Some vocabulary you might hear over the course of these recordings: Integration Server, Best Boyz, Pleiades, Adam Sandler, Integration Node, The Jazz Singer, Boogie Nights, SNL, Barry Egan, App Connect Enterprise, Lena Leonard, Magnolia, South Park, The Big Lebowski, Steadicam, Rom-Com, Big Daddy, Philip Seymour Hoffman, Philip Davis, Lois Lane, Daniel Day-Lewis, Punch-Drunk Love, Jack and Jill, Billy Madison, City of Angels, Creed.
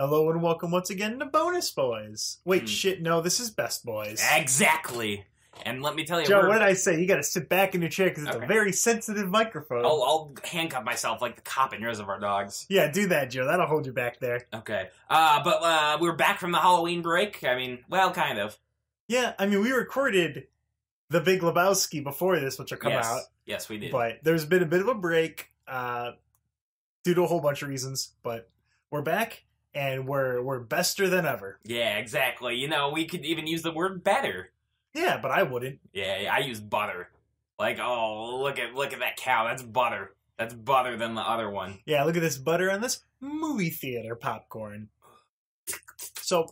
Hello and welcome once again to Bonus Boys. Wait, shit, no, this is Best Boys. Exactly. And let me tell you... Joe, what did I say? You gotta sit back in your chair because it's a very sensitive microphone. I'll handcuff myself like the cop in Reservoir Dogs. Yeah, do that, Joe. That'll hold you back there. Okay. But we're back from the Halloween break. I mean, well, kind of. Yeah, I mean, we recorded The Big Lebowski before this, which will come out. Yes, we did. But there's been a bit of a break due to a whole bunch of reasons, but we're back. And we're bester than ever. Yeah, exactly. You know, we could even use the word better. Yeah, but I wouldn't. Yeah, I use butter. Like, oh, look at that cow. That's butter. That's butter than the other one. Yeah, look at this butter on this movie theater popcorn. So,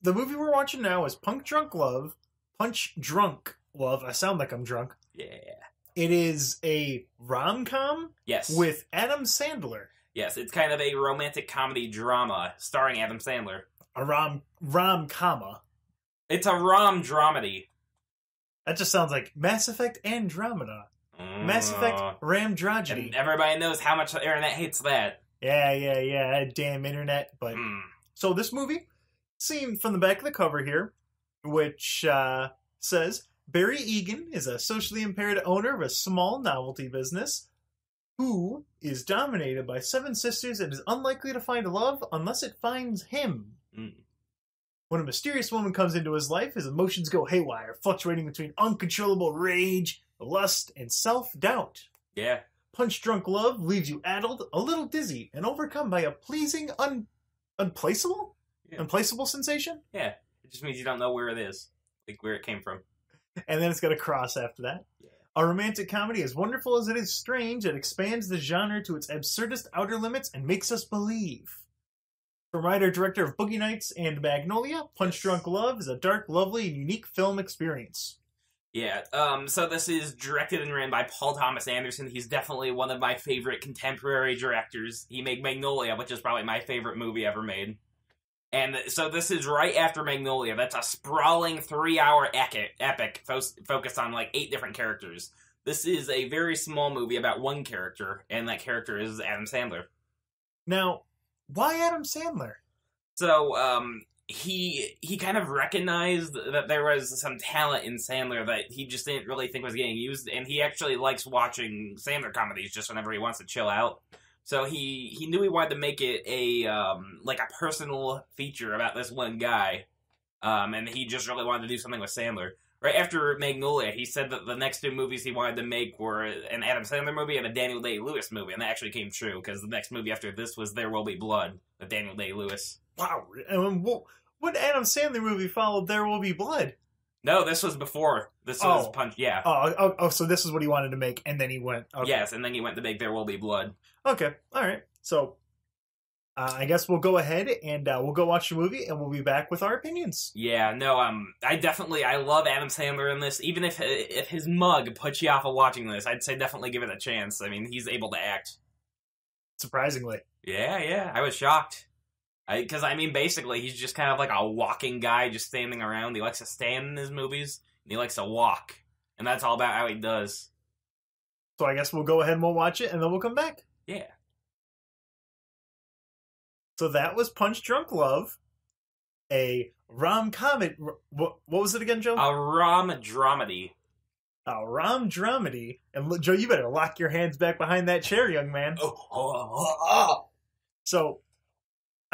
the movie we're watching now is Punch-Drunk Love. Punch-Drunk Love. I sound like I'm drunk. Yeah. It is a rom-com? Yes. With Adam Sandler. Yes, it's kind of a romantic comedy drama starring Adam Sandler. A rom-comma. It's a rom-dramedy. That just sounds like Mass Effect Andromeda. Mass Effect Ramdrogedy. And everybody knows how much the internet hates that. Yeah. Damn internet. But so this movie, seen from the back of the cover here, which says, Barry Egan is a socially impaired owner of a small novelty business who is dominated by seven sisters and is unlikely to find love unless it finds him. When a mysterious woman comes into his life, his emotions go haywire, fluctuating between uncontrollable rage, lust, and self-doubt. Yeah. Punch-Drunk Love leaves you addled, a little dizzy, and overcome by a pleasing, unplaceable sensation? Yeah. It just means you don't know where it is, like where it came from. And then it's got a cross after that. Yeah. A romantic comedy, as wonderful as it is strange, it expands the genre to its absurdist outer limits and makes us believe. From writer-director of Boogie Nights and Magnolia, Punch-Drunk Love is a dark, lovely, and unique film experience. Yeah, so this is directed and written by Paul Thomas Anderson. He's definitely one of my favorite contemporary directors. He made Magnolia, which is probably my favorite movie ever made. And so this is right after Magnolia. That's a sprawling 3-hour epic focused on like 8 different characters. This is a very small movie about one character, and that character is Adam Sandler. Now, why Adam Sandler? So he kind of recognized that there was some talent in Sandler that he just didn't really think was getting used, and he actually likes watching Sandler comedies just whenever he wants to chill out. So he knew he wanted to make it a like a personal feature about this one guy, and he just really wanted to do something with Sandler. Right after Magnolia, he said that the next 2 movies he wanted to make were an Adam Sandler movie and a Daniel Day-Lewis movie, and that actually came true because the next movie after this was There Will Be Blood, the Daniel Day-Lewis. Wow, and what Adam Sandler movie followed There Will Be Blood? No, this was before. This was Punch, yeah. Oh, so this is what he wanted to make, and then he went... Okay. Yes, and then he went to make There Will Be Blood. Okay, all right. So, I guess we'll go ahead, and we'll go watch the movie, and we'll be back with our opinions. Yeah, no, I love Adam Sandler in this. Even if his mug puts you off of watching this, I'd say definitely give it a chance. I mean, he's able to act. Surprisingly. Yeah, I was shocked. Because, I mean, basically, he's just kind of like a walking guy just standing around. He likes to stand in his movies, and he likes to walk. And that's all about how he does. So I guess we'll go ahead and we'll watch it, and then we'll come back. Yeah. So that was Punch-Drunk Love, a rom-comedy... What was it again, Joe? A rom-dramedy. A rom-dramedy. And, Joe, you better lock your hands back behind that chair, young man. Oh. So...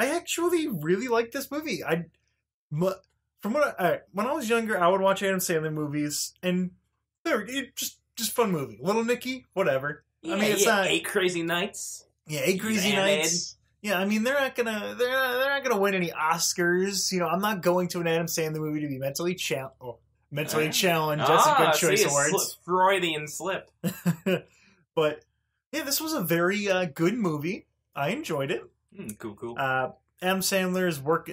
I actually really like this movie. When I was younger, I would watch Adam Sandler movies, and they're just fun movie. Little Nicky, whatever. Yeah, I mean, it's not 8 Crazy Nights. Yeah, 8 Crazy Nights. Yeah, I mean, they're not gonna win any Oscars. You know, I'm not going to an Adam Sandler movie to be mentally challenged. That's a good choice of words. Freudian slip. But yeah, this was a very good movie. I enjoyed it. Cool. Adam Sandler's work.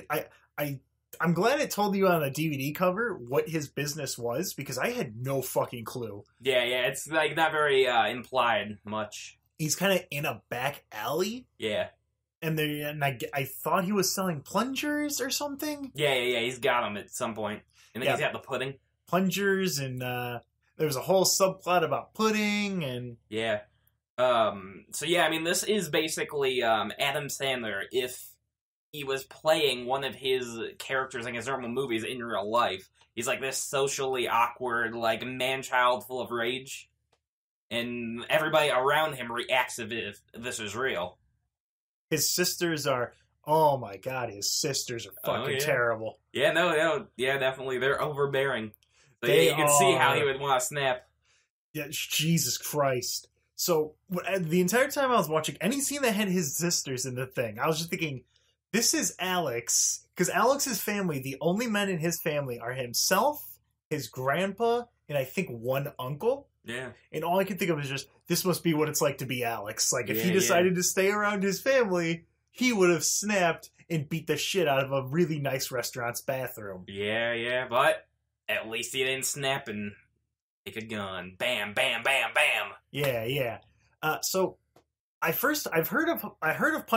I'm glad it told you on a DVD cover what his business was because I had no fucking clue. Yeah. It's like not very implied much. He's kind of in a back alley. Yeah. And I thought he was selling plungers or something. Yeah. He's got them at some point, and then he's got the pudding. Plungers, and there was a whole subplot about pudding, and yeah. So yeah, I mean, this is basically Adam Sandler if he was playing one of his characters in his normal movies in real life. He's like this socially awkward, like, man-child full of rage. And everybody around him reacts as if this is real. His sisters are... Oh my god, his sisters are fucking terrible. Yeah, no, yeah, definitely. They're overbearing. So they you can see how he would want to snap. Yeah, Jesus Christ. So, the entire time I was watching any scene that had his sisters in the thing, I was just thinking, this is Alex. Because Alex's family, the only men in his family are himself, his grandpa, and I think one uncle. Yeah. And all I could think of is just, this must be what it's like to be Alex. Like, if he decided to stay around his family... He would have snapped and beat the shit out of a really nice restaurant's bathroom. Yeah, but at least he didn't snap and take a gun. Bam, bam, bam, bam. Yeah. So I heard of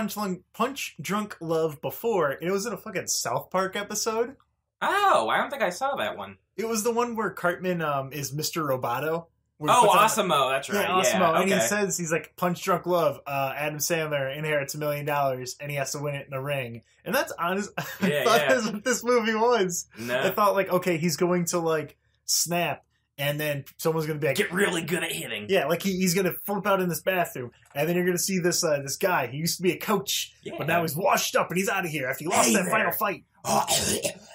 Punch-Drunk Love before, and it was in a fucking South Park episode. Oh, I don't think I saw that one. It was the one where Cartman is Mr. Roboto. Oh, Osimo, that's right. Yeah, Osimo. Okay. And he says, he's like, Punch-Drunk Love, Adam Sandler inherits $1 million, and he has to win it in a ring. And that's honest. I thought that's what this movie was. No. I thought, like, okay, he's going to, like, snap, and then someone's going to be like, get really good at hitting. Yeah, like, he's going to flip out in this bathroom, and then you're going to see this this guy. He used to be a coach, but now he's washed up, and he's out of here after he lost that final fight. Oh,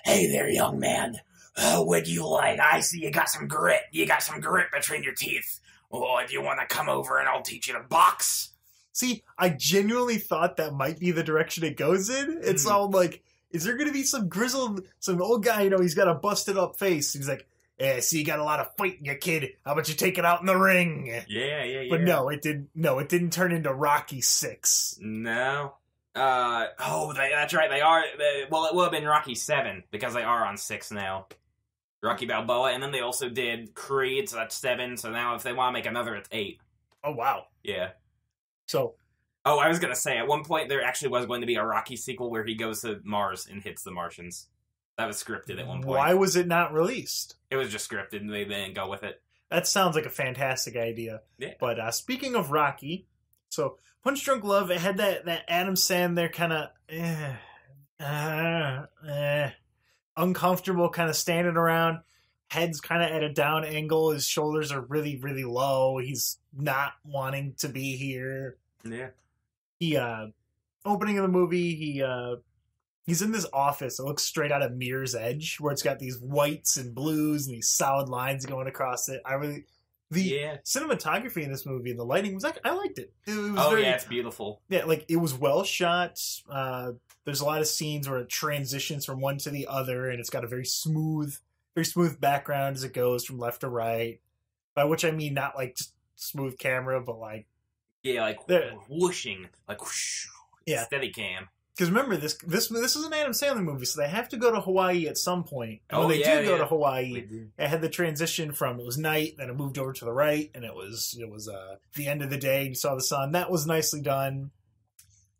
hey there, young man. Oh, would you like? I see you got some grit. You got some grit between your teeth. Oh, do you want to come over and I'll teach you to box? See, I genuinely thought that might be the direction it goes in. It's all like, is there going to be some grizzled, some old guy, you know, he's got a busted up face. He's like, yeah, see, you got a lot of fight in you, kid. How about you take it out in the ring? Yeah. But no, it didn't. No, it didn't turn into Rocky VI. No. That's right. They are. Well, it would have been Rocky VII because they are on VI now. Rocky Balboa, and then they also did Creed, so that's 7, so now if they want to make another, it's 8. Oh, wow. Yeah. So... Oh, I was going to say, at one point, there actually was going to be a Rocky sequel where he goes to Mars and hits the Martians. That was scripted at one point. Why was it not released? It was just scripted, and they didn't go with it. That sounds like a fantastic idea. Yeah. But speaking of Rocky, so Punch-Drunk Love, it had that Adam Sandler kind of... uncomfortable, kind of standing around, head's kind of at a down angle, his shoulders are really, really low, he's not wanting to be here. Yeah. He, opening of the movie, he's in this office, it looks straight out of Mirror's Edge, where it's got these whites and blues and these solid lines going across it. The cinematography in this movie and the lighting, I liked it. It was it's beautiful. Yeah, like, it was well shot. There's a lot of scenes where it transitions from one to the other, and it's got a very smooth background as it goes from left to right. By which I mean not, like, just smooth camera, but, like... Yeah, like, whooshing. Like, whoosh. Yeah. Steadicam. Because remember, this is an Adam Sandler movie, so they have to go to Hawaii at some point. And when they do go to Hawaii, it had the transition from it was night, then it moved over to the right, and it was the end of the day, and you saw the sun. That was nicely done.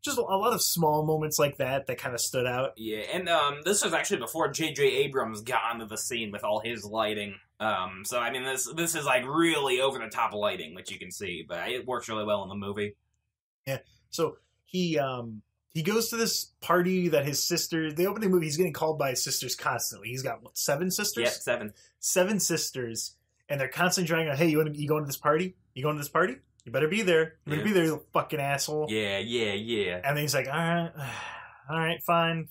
Just a lot of small moments like that kind of stood out. Yeah, and this was actually before J.J. Abrams got onto the scene with all his lighting. So, I mean, this is, like, really over-the-top lighting, which you can see. But it works really well in the movie. Yeah, so he goes to this party that his sister... The opening movie, he's getting called by his sisters constantly. He's got, what, 7 sisters? Yeah, 7. 7 sisters, and they're constantly trying to, hey, you going to this party? You going to this party? You better be there. You better be there, you little fucking asshole. Yeah. And then he's like, all right, fine.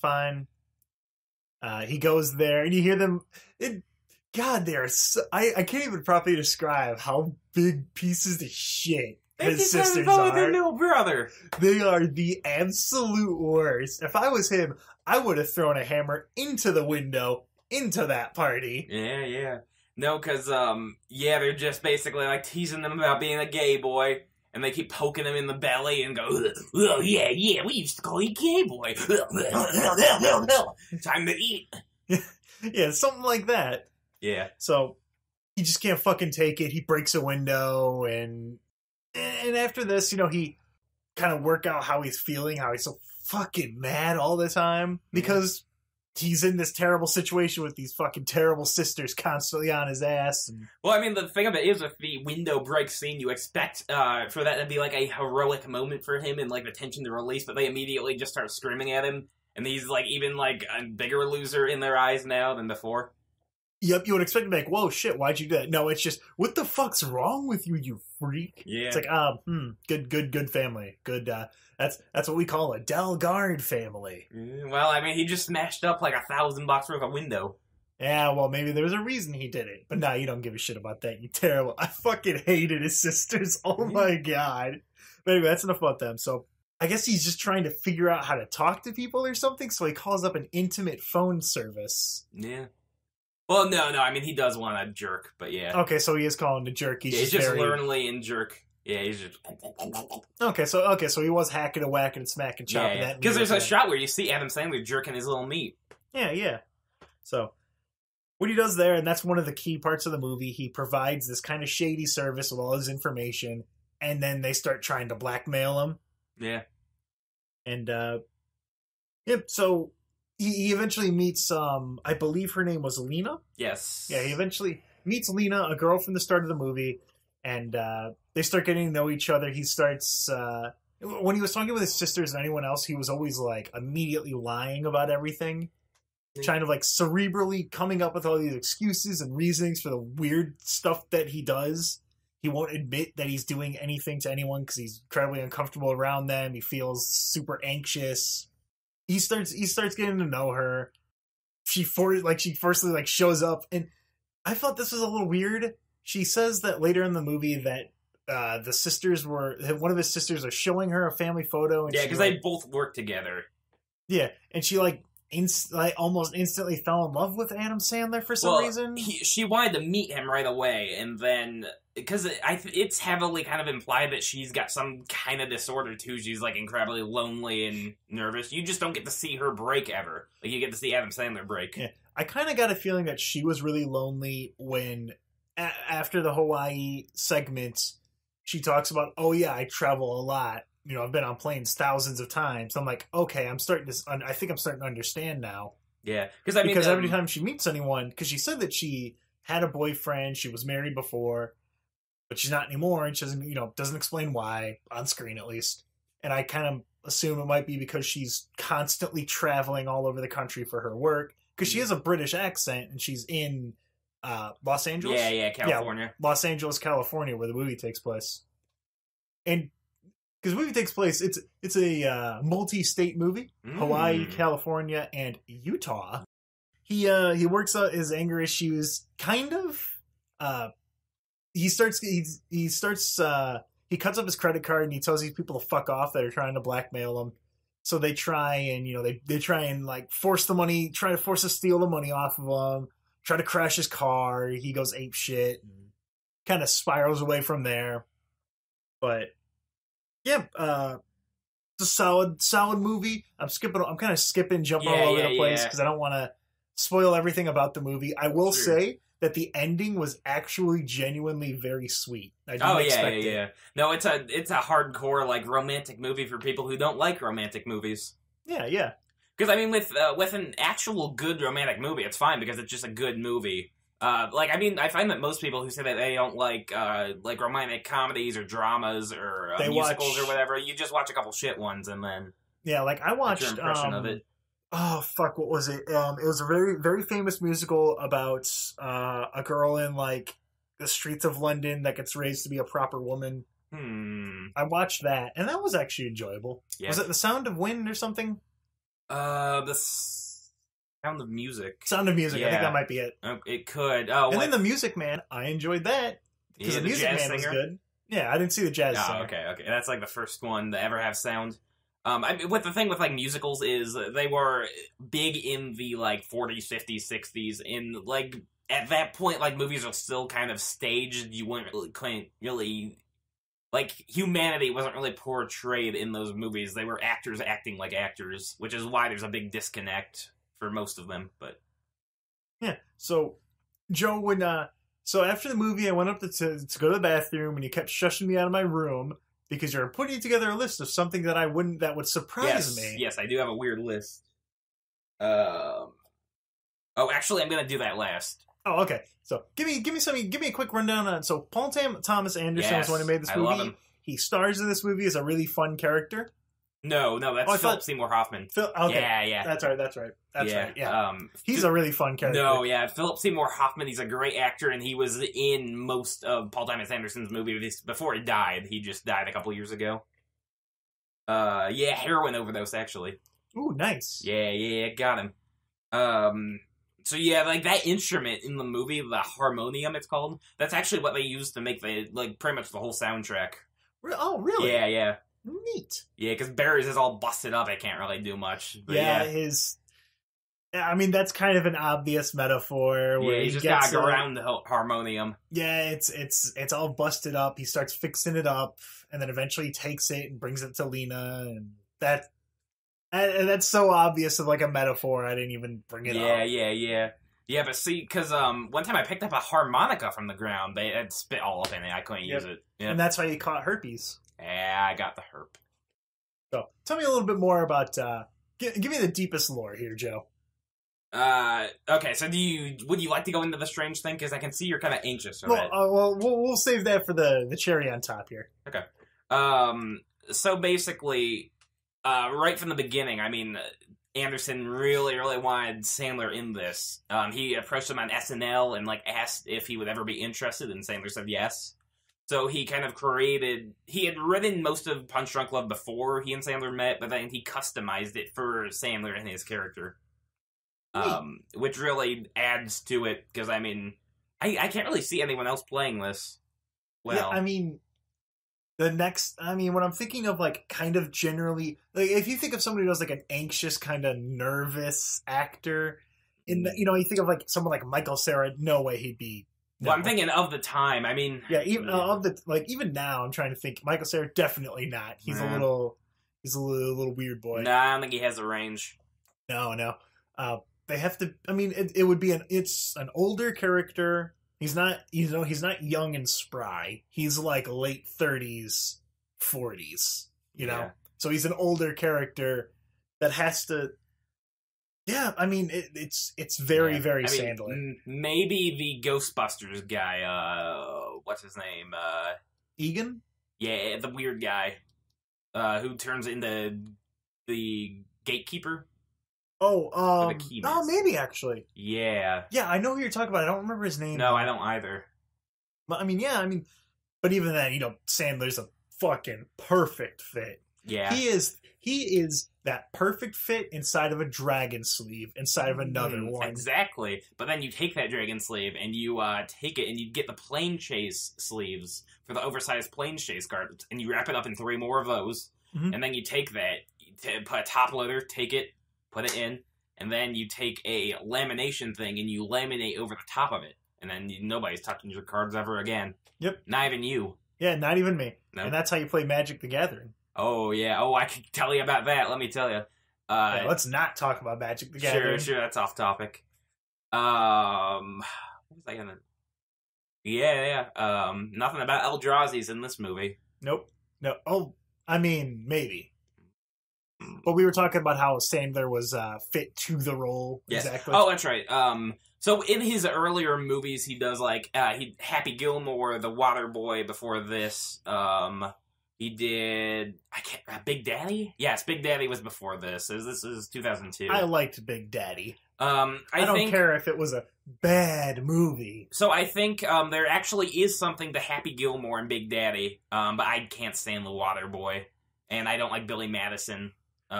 He goes there, and you hear them... God, they are so... I can't even properly describe how big pieces of shit his sisters are. Their little brother. They are the absolute worst. If I was him, I would have thrown a hammer into the window, into that party. Yeah. No, because, they're just basically, like, teasing them about being a gay boy, and they keep poking him in the belly and go, oh, yeah, we used to call you gay boy. Time to eat. Yeah, something like that. Yeah. So, he just can't fucking take it. He breaks a window, and after this, you know, he kind of work out how he's feeling, how he's so fucking mad all the time, because... He's in this terrible situation with these fucking terrible sisters constantly on his ass. Well, I mean, the thing of it is, with the window break scene, you expect for that to be, like, a heroic moment for him and, like, the tension to release, but they immediately just start screaming at him And he's, like, even, like, a bigger loser in their eyes now than before. Yep, you would expect to be like, whoa, shit, why'd you do that? No, it's just, what the fuck's wrong with you, you freak? Yeah. It's like, good family. Good, that's what we call a Delgard family. Well, I mean, he just smashed up, like, $1,000 worth of window. Yeah, well, maybe there was a reason he did it. But no, you don't give a shit about that. You terrible. I fucking hated his sisters. Oh, my God. But anyway, that's enough about them, so... I guess he's just trying to figure out how to talk to people or something, so he calls up an intimate phone service. Yeah. Well, no, I mean, he does want a jerk, but yeah. Okay, so he is calling the jerk. He's just learnly and jerk. Yeah, he's just... Okay, so he was hacking and whacking and smacking, chopping that. Because there's a shot where you see Adam Sandler jerking his little meat. Yeah, yeah. So... what he does there, and that's one of the key parts of the movie, he provides this kind of shady service with all his information, and then they start trying to blackmail him. Yeah. And, yep, so he eventually meets, I believe her name was Lena? Yes. Yeah, he eventually meets Lena, a girl from the start of the movie, and they start getting to know each other. He starts, when he was talking with his sisters and anyone else, he was always, like, immediately lying about everything. Yeah. Trying to, like, cerebrally coming up with all these excuses and reasonings for the weird stuff that he does. He won't admit that he's doing anything to anyone because he's incredibly uncomfortable around them. He feels super anxious. He starts getting to know her. She firstly shows up, and I thought this was a little weird. She says that later in the movie that one of his sisters was showing her a family photo. And yeah, because they both work together. Yeah, and she almost instantly fell in love with Adam Sandler for some reason. She wanted to meet him right away, and then because it's heavily kind of implied that she's got some kind of disorder too. She's like incredibly lonely and nervous. You just don't get to see her break ever. Like you get to see Adam Sandler break. Yeah, I kind of got a feeling that she was really lonely when after the Hawaii segment, she talks about, "Oh yeah, I travel a lot. You know, I've been on planes thousands of times." I'm like, okay, I think I'm starting to understand now. Yeah. Because every time she meets anyone, because she said that she had a boyfriend, she was married before, but she's not anymore, and she doesn't, you know, doesn't explain why, on screen at least. And I kind of assume it might be because she's constantly traveling all over the country for her work, because she has a British accent, and she's in Los Angeles? Yeah, California. Yeah, Los Angeles, California, where the movie takes place. And... because the movie takes place, it's a multi-state movie. Hawaii, California, and Utah. He works out his anger issues, kind of. He cuts up his credit card and he tells these people to fuck off that are trying to blackmail him. So they try and, you know, they try and, like, steal the money off of him, try to crash his car. He goes apeshit and kind of spirals away from there. But... yeah, it's a solid movie. I'm kind of jumping all over the place because I don't want to spoil everything about the movie. I will say that the ending was actually genuinely very sweet. I didn't expect it. No, it's a hardcore, like, romantic movie for people who don't like romantic movies. Yeah, yeah. Because I mean, with an actual good romantic movie, it's fine because it's just a good movie. Like, I mean, I find that most people who say that they don't like romantic comedies or dramas or musicals or whatever, you just watch a couple shit ones and then... yeah, like, I watched... your impression of it. Oh, fuck, what was it? It was a very, very famous musical about a girl in, like, the streets of London that gets raised to be a proper woman. I watched that, and that was actually enjoyable. Yeah. Was it The Sound of Wind or something? Sound of Music. Sound of Music, yeah. I think that might be it. It could. Oh, and then The Music Man, I enjoyed that. Because The Music Man was good. Yeah, I didn't see The Jazz Singer. Oh, okay. That's like the first one to ever have sound. What the thing with, like, musicals is they were big in the, like, 40s, 50s, 60s. And, like, at that point, like, movies are still kind of staged. You couldn't really... like, humanity wasn't really portrayed in those movies. They were actors acting like actors, which is why there's a big disconnect for most of them, but... yeah, so Joe would... so after the movie, I went up to go to the bathroom, and you kept shushing me out of my room because you were putting together a list of something that would surprise me. Yes, I do have a weird list. Oh, actually, I'm going to do that last. Oh, okay. So give me a quick rundown on... so Paul Thomas Anderson is the one who made this movie. I love him. He stars in this movie as a really fun character. No, that's Philip Seymour Hoffman. Okay. Yeah. That's right. Yeah. He's a really fun character. No, yeah. Philip Seymour Hoffman, he's a great actor, and he was in most of Paul Thomas Anderson's movies before he died. He just died a couple years ago. Yeah, heroin overdose, actually. Ooh, nice. Yeah, got him. So yeah, like that instrument in the movie, the harmonium it's called, that's actually what they used to make the, like, pretty much the whole soundtrack. Oh, really? Yeah. Neat. Yeah, because Barry's is all busted up. I can't really do much. Yeah, his... I mean, that's kind of an obvious metaphor. Where he just got around the harmonium. Yeah, it's all busted up. He starts fixing it up, and then eventually takes it and brings it to Lena, and that... And that's so obvious of, like, a metaphor, I didn't even bring it up. Yeah. Yeah, but see, because one time I picked up a harmonica from the ground. They had spit all up in it. I couldn't use it. Yep. And that's how you caught herpes. Yeah, I got the herp. So, tell me a little bit more about... give me the deepest lore here, Joe. Okay, so would you like to go into the strange thing? Because I can see you're kind of anxious. Well, we'll save that for the cherry on top here. Okay. So, basically... right from the beginning, I mean, Anderson really, really wanted Sandler in this. He approached him on SNL and, like, asked if he would ever be interested, and Sandler said yes. So he kind of created... He had written most of Punch-Drunk Love before he and Sandler met, but then he customized it for Sandler and his character. Which really adds to it, because, I mean, I can't really see anyone else playing this well. Yeah, I mean... when I'm thinking of, like, kind of generally, like, if you think of somebody who's, like, an anxious, kind of nervous actor, you think of, like, someone like Michael Cera, no way he'd be. Well, I'm thinking of the time. I mean, yeah, even now, I'm trying to think. Michael Cera, definitely not. He's a little weird boy. Nah, I don't think he has the range. No. They have to. I mean, it would be an older character. He's not, he's not young and spry. He's like late 30s, 40s, you know? So he's an older character that has to, it's very, very Sandler. Maybe the Ghostbusters guy, what's his name? Egan? Yeah, the weird guy, who turns into the gatekeeper. Maybe, actually. Yeah. Yeah, I know who you're talking about. I don't remember his name. No, I don't either. But, but even then, Sandler's a fucking perfect fit. Yeah. He is that perfect fit inside of a dragon sleeve, inside of another one. Exactly. But then you take that dragon sleeve, and you take it, and you get the plane chase sleeves for the oversized plane chase cards, and you wrap it up in 3 more of those, and then you take that, put a top loader, take it, put it in, and then you take a lamination thing and you laminate over the top of it. And then nobody's touching your cards ever again. Yep. Not even you. Yeah, not even me. Nope. And that's how you play Magic the Gathering. Oh, yeah. Oh, I can tell you about that. Let me tell you. Yeah, let's not talk about Magic the Gathering. Sure, that's off topic. What was I gonna... Yeah. Nothing about Eldrazi's in this movie. Nope. No. Oh, maybe. But we were talking about how Sandler was fit to the role. Yes. Exactly. Oh, that's right. So in his earlier movies, he does, like, Happy Gilmore, The Water Boy before this. He did... Big Daddy? Yes, Big Daddy was before this. This is 2002. I liked Big Daddy. I don't care if it was a bad movie. So I think there actually is something to Happy Gilmore and Big Daddy, but I can't stand The Water Boy. And I don't like Billy Madison.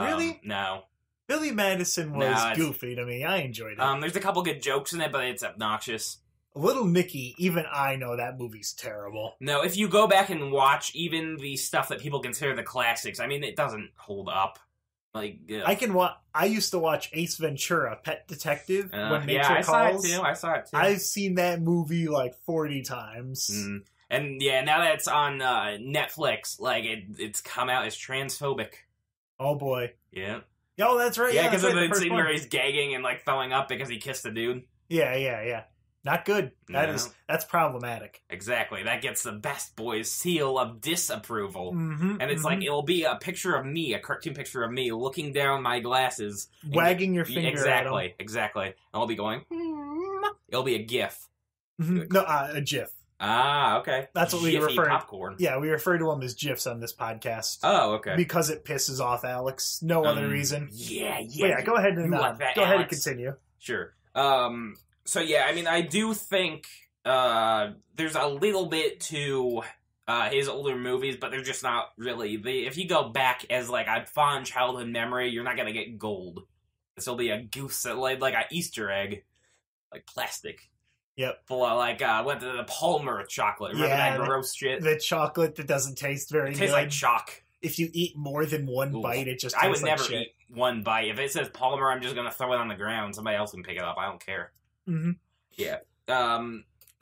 Really? No. Billy Madison was goofy to me. I enjoyed it. There's a couple good jokes in it, but it's obnoxious. Little Nicky, even I know that movie's terrible. No, if you go back and watch even the stuff that people consider the classics, it doesn't hold up. Like, I used to watch Ace Ventura, Pet Detective, when Nature Calls. Yeah, I saw it too. I've seen that movie like 40 times. And yeah, now that it's on Netflix, like, it's come out as transphobic. Oh, boy. Yeah. Oh, that's right. Yeah, because of the scene where he's gagging and, like, throwing up because he kissed a dude. Yeah. Not good. That's problematic. Exactly. That gets the Best Boyz seal of disapproval. And it's like, it'll be a picture of me, a cartoon picture of me, looking down my glasses. Wagging your finger. Exactly. And I'll be going, It'll be a gif. A gif. Ah, okay. That's what we refer. Popcorn. Yeah, we refer to them as GIFs on this podcast. Oh, okay. Because it pisses off Alex. No other reason. Yeah, yeah. But yeah, go ahead and go ahead and continue. Sure. So yeah, I mean, I do think there's a little bit to his older movies, but they're just not really. If you go back as like a fond childhood memory, you're not gonna get gold. This will be a goose that laid like an Easter egg, like plastic. Yep. Well, like, went to the Palmer chocolate. Remember that gross shit? The chocolate that doesn't taste very good. It tastes like chalk. If you eat more than one bite, it just tastes like shit. I would never eat one bite. If it says Palmer, I'm just going to throw it on the ground. Somebody else can pick it up. I don't care. Mm-hmm. Yeah.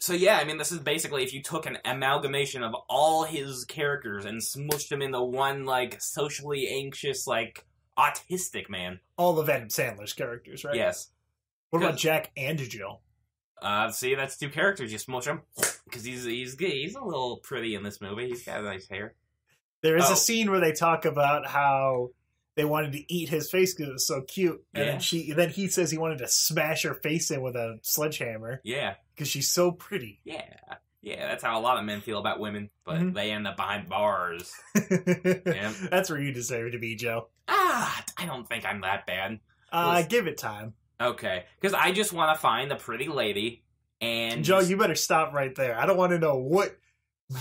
So, yeah, I mean, this is basically if you took an amalgamation of all his characters and smushed them into one, like, socially anxious, like, autistic man. All of Adam Sandler's characters, right? Yes. What about Jack and Jill? See, that's two characters. You smush him because he's a little pretty in this movie. He's got nice hair. There is a scene where they talk about how they wanted to eat his face because it was so cute, and then he says he wanted to smash her face in with a sledgehammer. Yeah, because she's so pretty. Yeah, yeah. That's how a lot of men feel about women, but they end up behind bars. Yeah. That's where you deserve to be, Joe. Ah, I don't think I'm that bad. Give it time. Okay, because I just want to find the pretty lady, and Joe, you better stop right there. I don't want to know what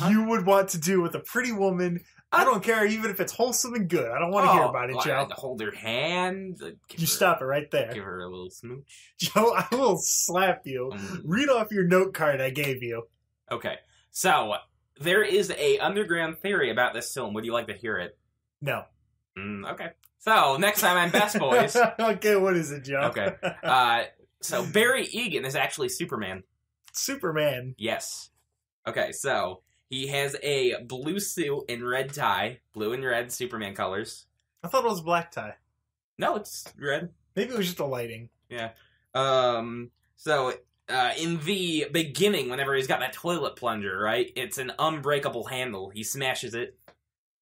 you would want to do with a pretty woman. I don't care, even if it's wholesome and good. I don't want to hear about it, Joe. I had to hold her hand. You stop it right there. Give her a little smooch. Joe, I will slap you. Read off your note card I gave you. Okay, so there is a underground theory about this film. Would you like to hear it? No. Okay. So, next time on Best Boyz. Okay, what is it, Joe? Okay. So, Barry Egan is actually Superman. Superman? Yes. Okay, so, he has a blue suit and red tie. Blue and red Superman colors. I thought it was black tie. No, it's red. Maybe it was just the lighting. Yeah. In the beginning, whenever he's got that toilet plunger, right? It's an unbreakable handle. He smashes it.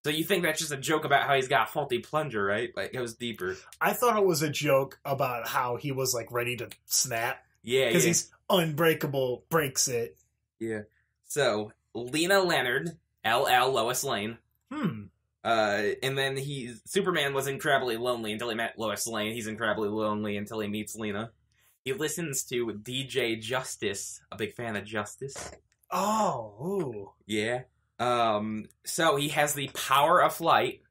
So you think that's just a joke about how he's got a faulty plunger, right? Like, it goes deeper. I thought it was a joke about how he was, like, ready to snap. Yeah, because he's unbreakable, breaks it. Yeah. So, Lena Leonard, LL Lois Lane. And then Superman was incredibly lonely until he met Lois Lane. He's incredibly lonely until he meets Lena. He listens to DJ Justice. A big fan of Justice. Oh. Ooh. Yeah. So he has the power of flight.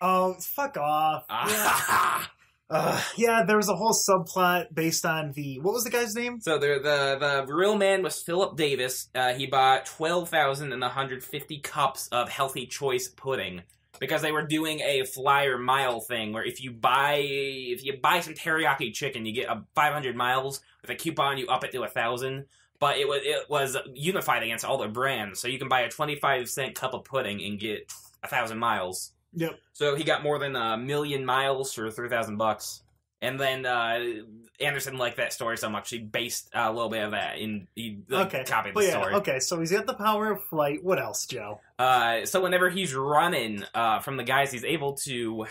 Oh, fuck off. Yeah. Yeah, there was a whole subplot based on what was the guy's name? So the real man was Philip Davis. He bought 12,150 cups of Healthy Choice pudding because they were doing a flyer mile thing where if you buy some teriyaki chicken, you get 500 miles. With a coupon, you up it to 1,000. But it was unified against all the brands, so you can buy a 25-cent cup of pudding and get 1,000 miles. Yep. So he got more than 1,000,000 miles for $3,000. And then Anderson liked that story so much, he based a little bit of that in. He copied the story. Okay, so he's got the power of flight. What else, Joe? So whenever he's running from the guys, he's able to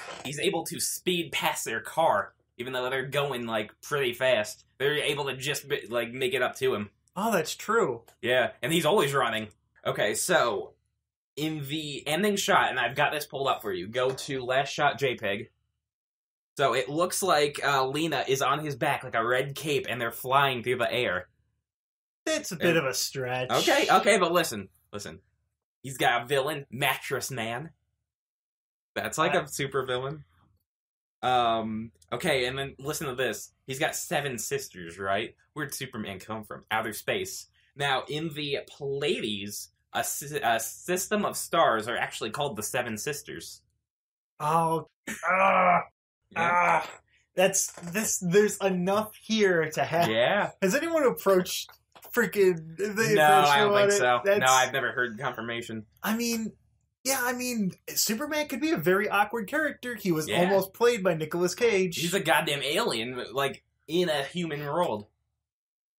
speed past their car, even though they're going like pretty fast. They're able to just like make it up to him. Oh, that's true. Yeah, and he's always running. Okay, so in the ending shot, and I've got this pulled up for you, go to last shot JPEG. So it looks like Lena is on his back like a red cape, and they're flying through the air. That's a bit of a stretch. Okay, but listen. He's got a villain, Mattress Man. That's like a super villain. Okay, and then listen to this. He's got 7 sisters, right? Where'd Superman come from? Outer space. Now, in the Pleiades, a system of stars are actually called the 7 Sisters. Oh, that's this. There's enough here to have. Yeah. Has anyone approached freaking? No, I don't think so. No, I've never heard confirmation. I mean. Yeah, I mean, Superman could be a very awkward character. He was almost played by Nicolas Cage. He's a goddamn alien, like, in a human world.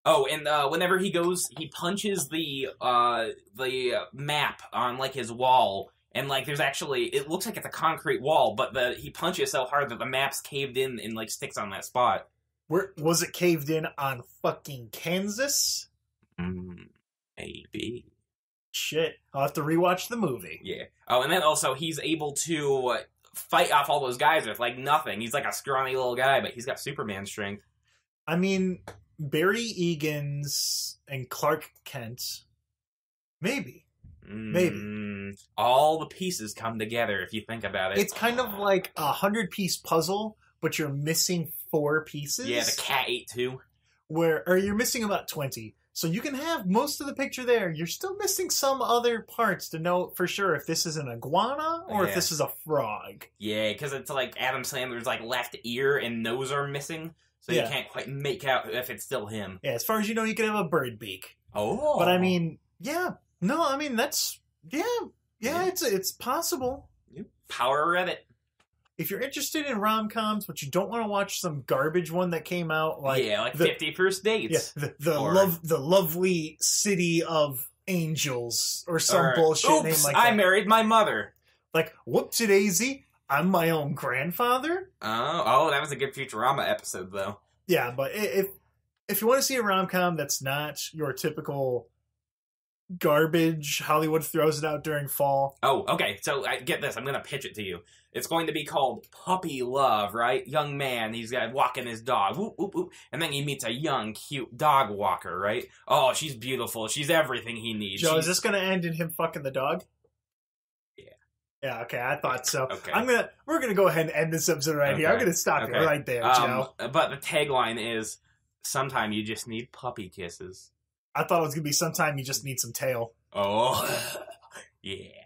Oh, and whenever he goes, he punches the map on, like, his wall. And, like, there's actually, it looks like it's a concrete wall, but he punches so hard that the map's caved in and, like, sticks on that spot. Was it caved in on fucking Kansas? Maybe. Shit. I'll have to rewatch the movie. Yeah. Oh, and then also he's able to fight off all those guys with like nothing. He's like a scrawny little guy, but he's got Superman strength. I mean, Barry Egan's and Clark Kent. Maybe. Maybe. All the pieces come together if you think about it. It's kind of like a 100-piece puzzle, but you're missing 4 pieces. Yeah, the cat ate 2. Or you're missing about 20. So you can have most of the picture there. You're still missing some other parts to know for sure if this is an iguana or if this is a frog. Yeah, because it's like Adam Sandler's like left ear and nose are missing, so you can't quite make out if it's still him. Yeah, as far as you know, you could have a bird beak. Oh. But I mean, yeah. No, I mean, that's... Yeah. Yeah, yeah. It's possible. Power Reddit. If you're interested in rom-coms, but you don't want to watch some garbage one that came out, like... Yeah, like 50 First Dates. Yeah, the lovely City of Angels, or some bullshit name like that. I married my mother. Like, whoopsie-daisy, I'm my own grandfather? Oh, that was a good Futurama episode, though. Yeah, but if you want to see a rom-com that's not your typical... garbage Hollywood throws it out during fall. Oh, okay. So I get this. I'm going to pitch it to you. It's going to be called Puppy Love, right? Young man, he's got walking his dog. Whoop, whoop, whoop. And then he meets a young, cute dog walker, right? Oh, she's beautiful. She's everything he needs. Joe, is this going to end in him fucking the dog? Yeah. Yeah, okay. I thought so. Okay. We're going to go ahead and end this episode right here. I'm going to stop it right there, Joe. But the tagline is, sometime you just need puppy kisses. I thought it was going to be sometime you just need some tail. Oh, yeah.